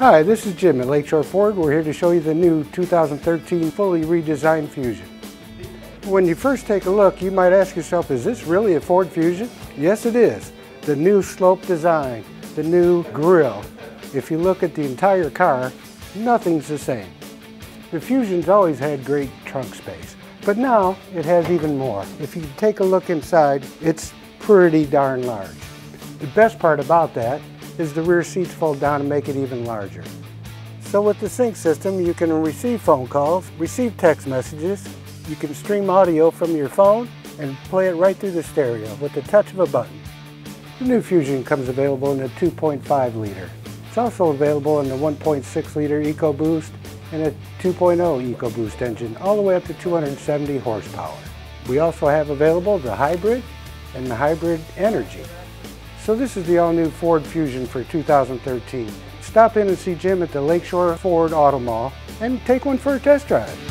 Hi, this is Jim at Lakeshore Ford. We're here to show you the new 2013 fully redesigned Fusion. When you first take a look, you might ask yourself, is this really a Ford Fusion? Yes, it is. The new slope design, the new grille. If you look at the entire car, nothing's the same. The Fusion's always had great trunk space, but now it has even more. If you take a look inside, it's pretty darn large. The best part about that is the rear seats fold down and make it even larger. So with the Sync system, you can receive phone calls, receive text messages, you can stream audio from your phone and play it right through the stereo with the touch of a button. The new Fusion comes available in the 2.5 liter. It's also available in the 1.6 liter EcoBoost and a 2.0 EcoBoost engine, all the way up to 270 horsepower. We also have available the hybrid and the hybrid energy. So this is the all-new Ford Fusion for 2013. Stop in and see Jim at the Lakeshore Ford Auto Mall and take one for a test drive.